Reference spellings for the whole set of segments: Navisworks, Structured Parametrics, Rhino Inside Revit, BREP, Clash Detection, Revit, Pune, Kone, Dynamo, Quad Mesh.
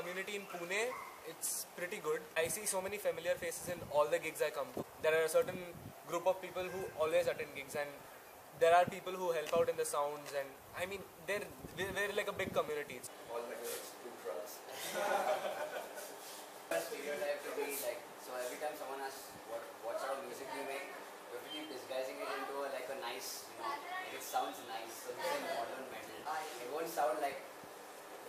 community in Pune, it's pretty good. I see so many familiar faces in all the gigs I come to. There are a certain group of people who always attend gigs, and there are people who help out in the sounds, and I mean, we're like a big community. All the girls do drugs. Stereotype to be like, so every time someone asks what sort of music you make, you have to keep disguising it into a nice, it sounds nice, so it's a modern metal. It won't sound like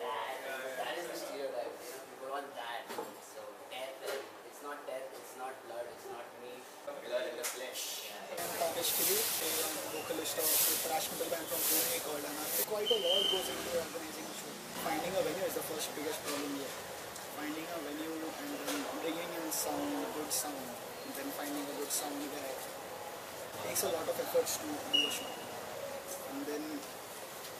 that. That is the stereotype, people want that. So death, it's not death, it's not blood, it's not meat. Blood in the flesh. Basically, I'm a vocalist of a thrash metal band from Kone called Anarchy. Quite a lot goes into organizing a show. Finding a venue is the first biggest problem here. Finding a venue and then bringing in sound, a good sound, and then finding a good sound there. Takes a lot of efforts to do a show, and then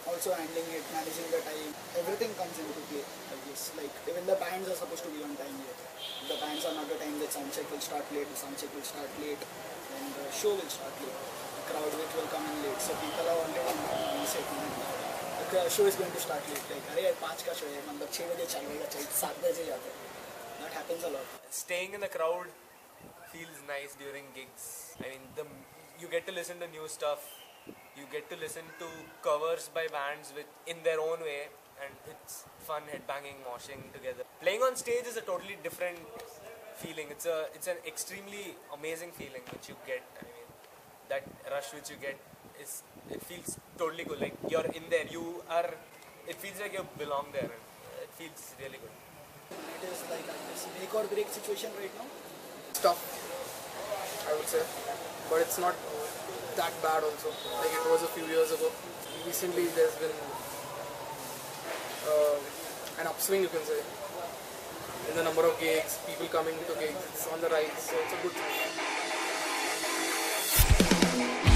also handling it, managing the time, everything comes into play, I guess. Like even the bands are supposed to be on time here. If the bands are not on time, the sound check will start late, the sound check will start late, and the show will start late, the crowd which will come in late, so people are already on time. The show is going to start late, like arey 5 ka show hai, matlab 6 baje chalega, 7 baje jata hai. That happens a lot. Staying in the crowd feels nice during gigs. I mean, you get to listen to new stuff, you get to listen to covers by bands in their own way, and it's fun headbanging, moshing together. Playing on stage is a totally different feeling. It's an extremely amazing feeling which you get. I mean, that rush which you get, it feels totally good. Like you're in there, it feels like you belong there, and it feels really good. It is like this make or break situation right now. Tough, I would say, but it's not that bad also, like it was a few years ago. Recently there's been an upswing, you can say, in the number of gigs, people coming to gigs, it's on the rise, so it's a good thing.